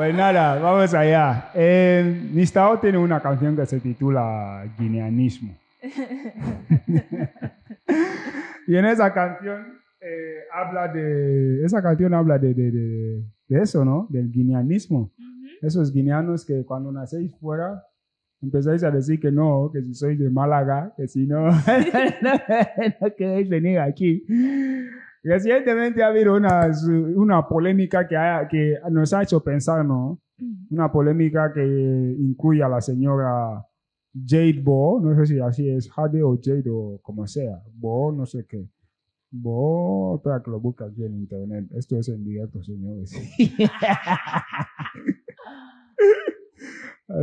Pues nada, vamos allá. Nistao tiene una canción que se titula Guineanismo. Y en esa canción habla de... Esa canción habla de eso, ¿no? Del guineanismo. Esos guineanos que cuando nacéis fuera... Empezáis a decir que no, que si sois de Málaga, que si no, no queréis venir aquí. Recientemente ha habido una polémica que nos ha hecho pensar, ¿no? Una polémica que incluye a la señora Jade Bo, no sé si así es, Jade o Jade o como sea, Bo, no sé qué. Bo, espera que lo busque aquí en internet. Esto es en directo, señores.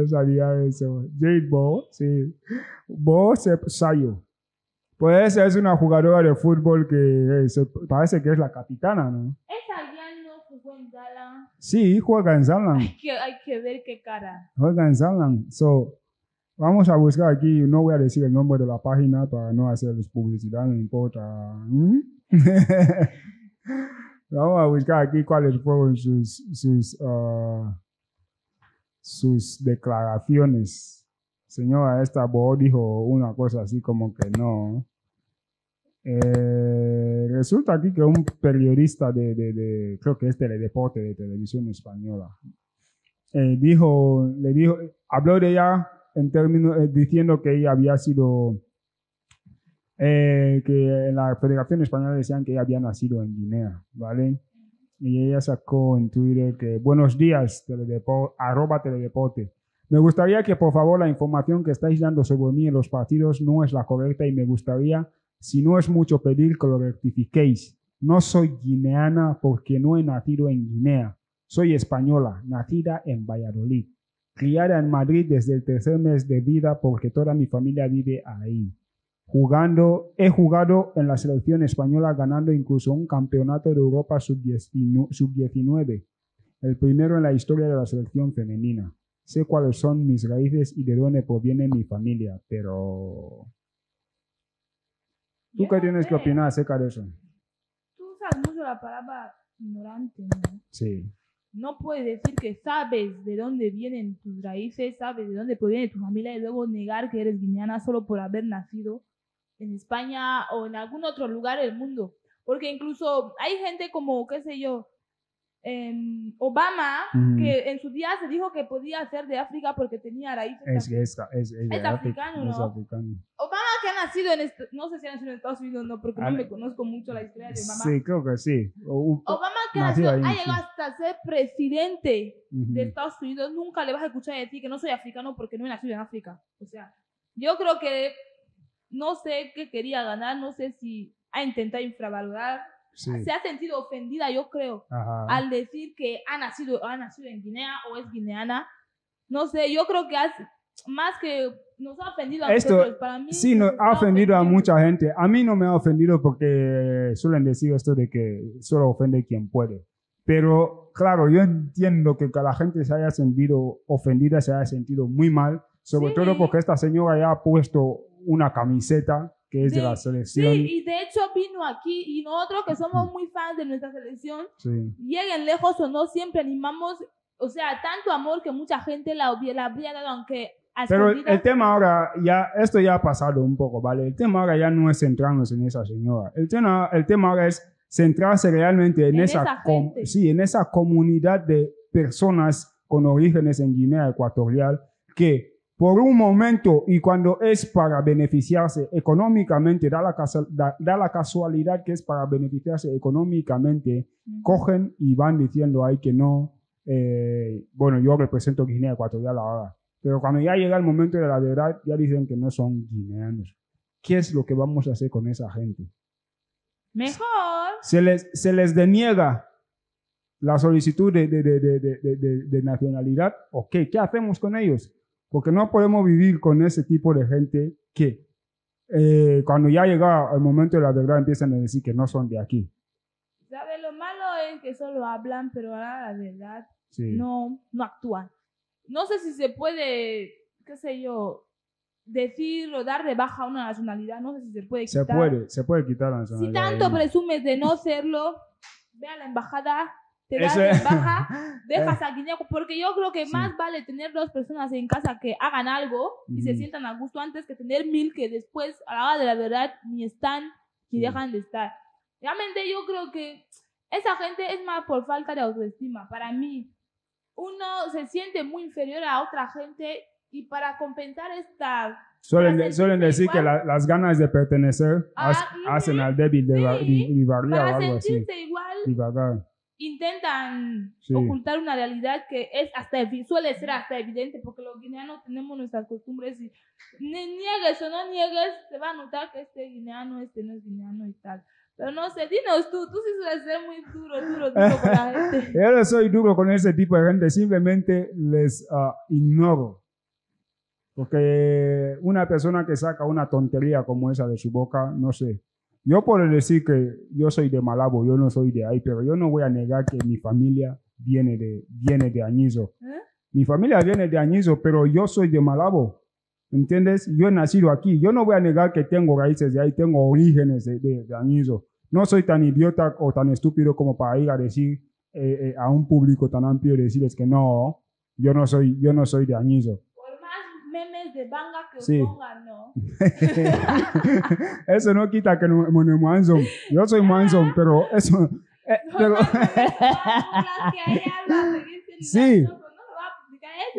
Sabía eso. Jade Bo, sí. Bo Sayo. Pues es una jugadora de fútbol que parece que es la capitana, ¿no? Esa ya no jugó en Zalan. Sí, juega en Zalan. Hay que ver qué cara. Juega en Zalan. So, vamos a buscar aquí. No voy a decir el nombre de la página para no hacerles publicidad, no importa. ¿Mm? Vamos a buscar aquí cuáles fueron sus declaraciones. Señora, esta voz dijo una cosa así como que no. Resulta aquí que un periodista creo que es TeleDeporte, de Televisión Española, habló de ella en términos, diciendo que ella había sido, que en la Federación Española decían que ella había nacido en Guinea, ¿vale? Y ella sacó en Twitter que buenos días, @Teledeporte. Me gustaría que por favor la información que estáis dando sobre mí en los partidos no es la correcta y me gustaría, si no es mucho pedir, que lo rectifiquéis. No soy guineana porque no he nacido en Guinea. Soy española, nacida en Valladolid. Criada en Madrid desde el tercer mes de vida porque toda mi familia vive ahí. He jugado en la selección española, ganando incluso un campeonato de Europa sub-19, el primero en la historia de la selección femenina. Sé cuáles son mis raíces y de dónde proviene mi familia, pero... ¿Tú qué tienes que opinar acerca de eso? Tú usas mucho la palabra ignorante, ¿no? Sí. No puedes decir que sabes de dónde vienen tus raíces, sabes de dónde proviene tu familia y luego negar que eres guineana solo por haber nacido en España o en algún otro lugar del mundo. Porque incluso hay gente como, qué sé yo, Obama, que en su día se dijo que podía ser de África porque tenía raíces. Es africano, ¿no? Es africano. Obama, que ha nacido en... No sé si ha nacido en Estados Unidos o no, porque no me conozco mucho la historia de Obama. Sí, creo que sí. Obama, que ha llegado hasta ser presidente de Estados Unidos, nunca le vas a escuchar decir que no soy africano porque no he nacido en África. O sea, yo creo que... No sé qué quería ganar, no sé si ha intentado infravalorar. Sí. Se ha sentido ofendida, yo creo, al decir que ha nacido en Guinea o es guineana. No sé, yo creo que más que nos ha ofendido a nosotros, para mí... Sí, nos ha ofendido a mucha gente. A mí no me ha ofendido porque suelen decir esto de que solo ofende quien puede. Pero, claro, yo entiendo que la gente se haya sentido ofendida, se haya sentido muy mal, sobre todo porque esta señora ya ha puesto una camiseta que es de la selección. Sí, y de hecho vino aquí y nosotros que somos muy fans de nuestra selección, lleguen lejos o no, siempre animamos, o sea, tanto amor que mucha gente la habría dado, aunque... Pero el tema ahora, ya, esto ya ha pasado un poco, ¿vale? El tema ahora ya no es centrarnos en esa señora. El tema ahora es centrarse realmente en esa comunidad de personas con orígenes en Guinea Ecuatorial que... Por un momento, y cuando es para beneficiarse económicamente, da la casualidad que es para beneficiarse económicamente, cogen y van diciendo ahí que no, bueno, yo represento Guinea Ecuatorial ahora. Pero cuando ya llega el momento de la verdad, ya dicen que no son guineanos. ¿Qué es lo que vamos a hacer con esa gente? Mejor. Se les deniega la solicitud de nacionalidad. Ok, ¿qué hacemos con ellos? Porque no podemos vivir con ese tipo de gente que cuando ya llega el momento de la verdad empiezan a decir que no son de aquí. ¿Sabes? Lo malo es que solo hablan, pero ahora la verdad no actúan. No sé si se puede, qué sé yo, decir o dar de baja una nacionalidad. No sé si se puede quitar. Se puede quitar la nacionalidad. Si tanto presumes de no serlo, ve a la embajada te das de baja, dejas a Guinea, porque yo creo que más vale tener dos personas en casa que hagan algo y se sientan a gusto antes que tener 1000 que después, a la hora de la verdad, ni están ni dejan de estar. Realmente yo creo que esa gente es más por falta de autoestima. Para mí, uno se siente muy inferior a otra gente y para compensar esta... Suelen decir igual, que las ganas de pertenecer hacen al débil divariar o algo así. Igual, intentan ocultar una realidad que es suele ser hasta evidente, porque los guineanos tenemos nuestras costumbres y niegues o no niegues, se va a notar que este no es guineano y tal. Pero no sé, dinos tú sí sueles ser muy duro con la gente. Yo no soy duro con ese tipo de gente, simplemente les ignoro. Porque una persona que saca una tontería como esa de su boca, no sé. Yo puedo decir que yo soy de Malabo, yo no soy de ahí, pero yo no voy a negar que mi familia viene de Añizo. Mi familia viene de Añizo, pero yo soy de Malabo. ¿Entiendes? Yo he nacido aquí. Yo no voy a negar que tengo raíces de ahí, tengo orígenes de Añizo. No soy tan idiota o tan estúpido como para ir a decir a un público tan amplio decirles que no, yo no soy de Añizo. De banga que os pongan, ¿no? Eso no quita que no me manzón. Yo soy manzón, pero eso... Sí,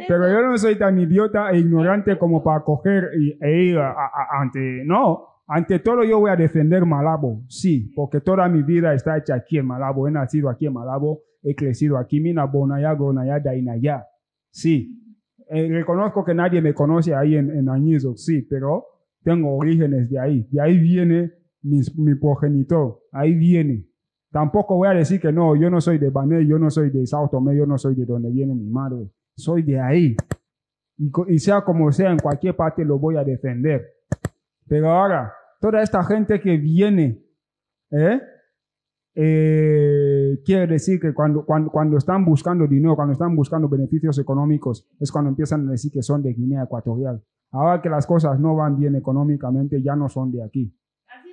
pero yo no soy tan idiota e ignorante como para coger e ir ante... No, ante todo yo voy a defender Malabo, sí, porque toda mi vida está hecha aquí en Malabo. He nacido aquí en Malabo, he crecido aquí. Mina bonaya, gronaya, dainaya. Sí. Reconozco que nadie me conoce ahí en Añizo, sí, pero tengo orígenes de ahí. De ahí viene mi progenitor, ahí viene. Tampoco voy a decir que no, yo no soy de Bané, yo no soy de Sao Tomé, yo no soy de donde viene mi madre. Soy de ahí. Y sea como sea, en cualquier parte lo voy a defender. Pero ahora, toda esta gente que viene, quiere decir que cuando están buscando dinero, cuando están buscando beneficios económicos, es cuando empiezan a decir que son de Guinea Ecuatorial. Ahora que las cosas no van bien económicamente, ya no son de aquí. Así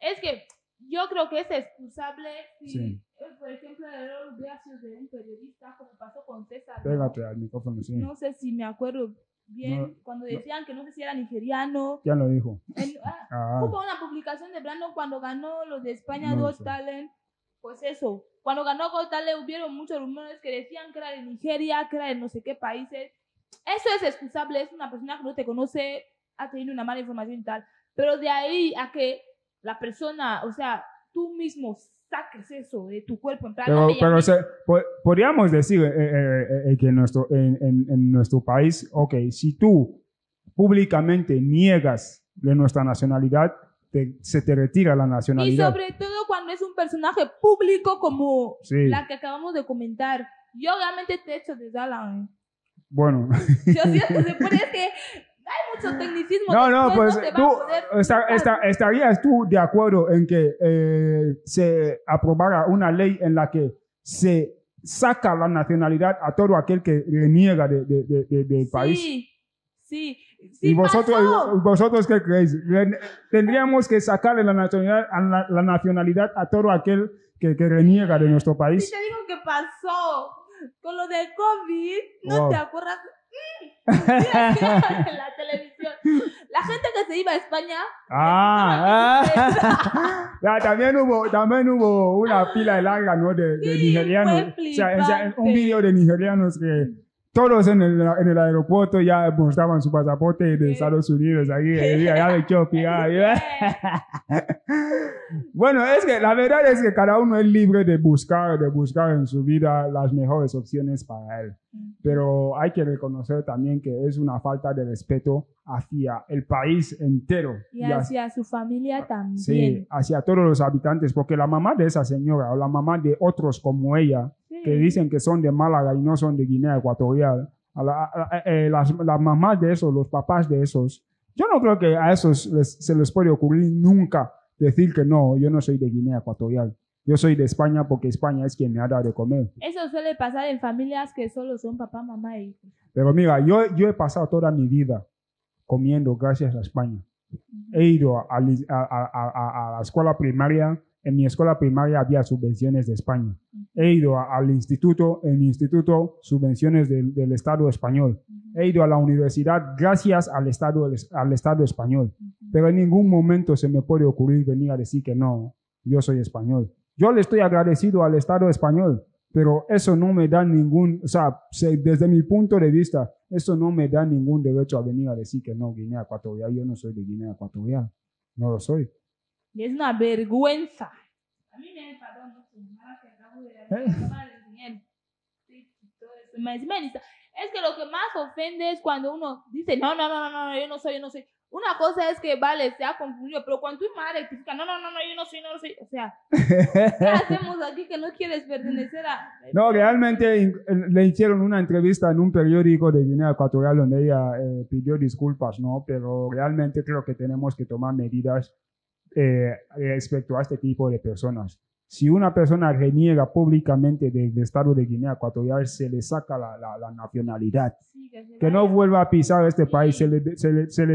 es que yo creo que es excusable si, por ejemplo, el error de un periodista, como pasó con César. Pégate al micrófono, sí. No sé si me acuerdo bien, cuando decían que no sé si era nigeriano. ¿Quién lo dijo? Hubo una publicación de Brandon cuando ganó los de España Got Talent. Pues eso, cuando ganó Got Talent hubieron muchos rumores que decían que era de Nigeria, que era de no sé qué países. Eso es excusable, es una persona que no te conoce, ha tenido una mala información y tal. Pero de ahí a que la persona, o sea, tú mismo saques eso de tu cuerpo. En plan, pero o sea, podríamos decir que en nuestro país, ok, si tú públicamente niegas de nuestra nacionalidad, se te retira la nacionalidad. Y sobre todo cuando es un personaje público como la que acabamos de comentar. Yo realmente te echo de Dalán. Bueno. Yo siento, se puede que... Hay mucho tecnicismo. No, pues no tú estarías tú de acuerdo en que se aprobara una ley en la que se saca la nacionalidad a todo aquel que reniega del país. Sí. ¿Y vosotros qué creéis? ¿Tendríamos que sacarle la nacionalidad a todo aquel que reniega de nuestro país? Sí, te digo que pasó con lo del COVID. ¿No te acuerdas? En la televisión, la gente que se iba a España también hubo una pila larga, ¿no? de nigerianos, o sea, un video de nigerianos que todos en el aeropuerto ya mostraban su pasaporte de Estados Unidos, ahí ya de Etiopía. Bueno, es que la verdad es que cada uno es libre de buscar en su vida las mejores opciones para él. Pero hay que reconocer también que es una falta de respeto hacia el país entero. Y hacia su familia también. Sí, hacia todos los habitantes, porque la mamá de esa señora o la mamá de otros como ella, que dicen que son de Málaga y no son de Guinea Ecuatorial, las mamás de esos, los papás de esos, yo no creo que a esos se les puede ocurrir nunca decir que no, yo no soy de Guinea Ecuatorial, yo soy de España porque España es quien me ha dado de comer. Eso suele pasar en familias que solo son papá, mamá y hijos. Pero mira, yo he pasado toda mi vida comiendo gracias a España. He ido a la escuela primaria en mi escuela primaria había subvenciones de España. He ido al instituto, en mi instituto, subvenciones del Estado español. He ido a la universidad gracias al Estado español. Pero en ningún momento se me puede ocurrir venir a decir que no, yo soy español. Yo le estoy agradecido al Estado español, pero eso no me da ningún, o sea, desde mi punto de vista, eso no me da ningún derecho a venir a decir que no, Guinea Ecuatorial, yo no soy de Guinea Ecuatorial, no lo soy. Es una vergüenza. A mí me enfadó mucho. Es que lo que más ofende es cuando uno dice, no, yo no soy. Una cosa es que, vale, se ha confundido, pero cuando tu madre te dice, no, yo no soy. O sea, ¿qué hacemos aquí que no quieres pertenecer a...? No, realmente le hicieron una entrevista en un periódico de Guinea Ecuatorial donde ella pidió disculpas, ¿no? Pero realmente creo que tenemos que tomar medidas respecto a este tipo de personas. Si una persona reniega públicamente del Estado de Guinea Ecuatorial, se le saca la nacionalidad. Sí, que no vuelva a pisar este país, se le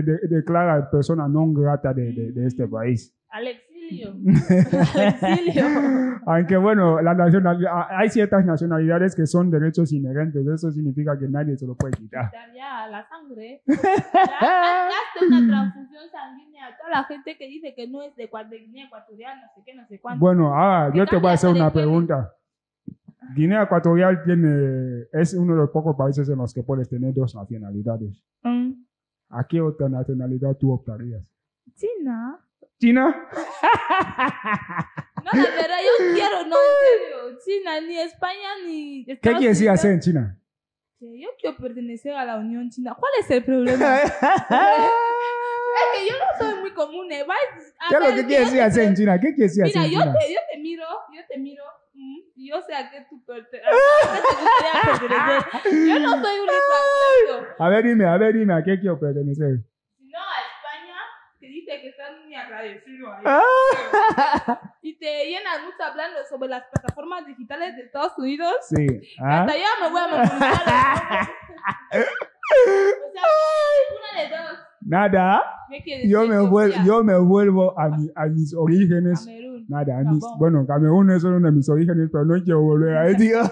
declara persona non grata de este país. Al exilio. Aunque bueno, hay ciertas nacionalidades que son derechos inherentes, eso significa que nadie se lo puede quitar. Ya, la sangre. Hazte una transfusión sanguínea a toda la gente que dice que no es de Guinea Ecuatorial, no sé qué, no sé cuánto. Bueno, yo te voy a hacer una pregunta. Guinea Ecuatorial es uno de los pocos países en los que puedes tener dos nacionalidades. ¿A qué otra nacionalidad tú optarías? China. ¿China? No, la verdad, yo quiero, no, en serio, China, ni España, ni Estados Unidos. ¿Qué quieres ir a hacer en China? Yo quiero pertenecer a la Unión China. ¿Cuál es el problema? Es que yo no soy muy común, ¿eh? ¿Qué es lo que quieres ir a hacer en China? ¿Qué quieres ir a hacer en China? Mira, yo te miro, y yo sé a qué tú perteneces. Yo no soy un extranjero. A ver, dime, ¿a qué quiero pertenecer? Que están muy agradecidos ahí. Y te llenan mucho hablando sobre las plataformas digitales de Estados Unidos. Sí. Hasta allá me voy a memorizar. O sea, una de dos. Nada. Yo me vuelvo a mis orígenes. Camerún. Nada. Bueno, Camerún es uno de mis orígenes, pero no quiero volver a eso.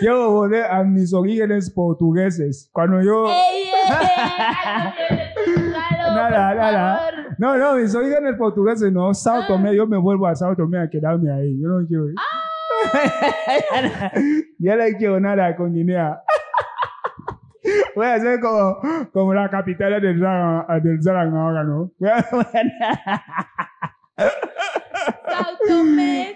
Quiero volver a mis orígenes portugueses. Cuando yo... Nada. No, mis orígenes portugueses no. Sao Tomé, yo me vuelvo a Sao Tomé a quedarme ahí. Yo no quiero ir. Ya no quiero nada con Guinea. Voy a ser como la capital del Zarang ahora, ¿no? Sao Tomé.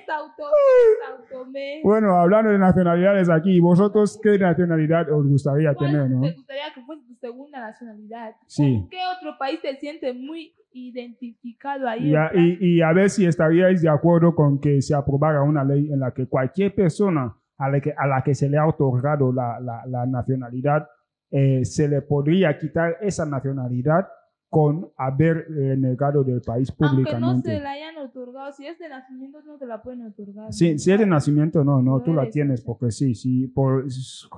Bueno, hablando de nacionalidades aquí, ¿vosotros qué nacionalidad os gustaría tener, no? ¿Te gustaría que fuese tu segunda nacionalidad? Sí. ¿Con qué otro país te sientes muy identificado ahí? Y a ver si estaríais de acuerdo con que se aprobara una ley en la que cualquier persona a la que se le ha otorgado la nacionalidad, se le podría quitar esa nacionalidad con haber negado del país públicamente. Aunque no se la hayan otorgado, si es de nacimiento no te la pueden otorgar. Sí, si es de nacimiento no tú la tienes, porque sí, por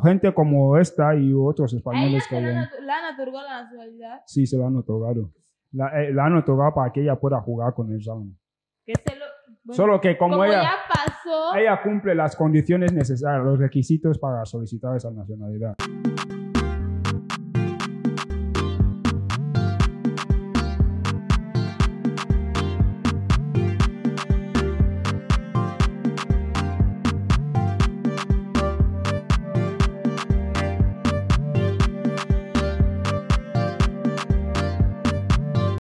gente como esta y otros españoles que la han otorgado la nacionalidad. Sí, se la han otorgado. La han otorgado para que ella pueda jugar con el Sao. Bueno, solo que como ella ya pasó, ella cumple las condiciones necesarias, los requisitos para solicitar esa nacionalidad.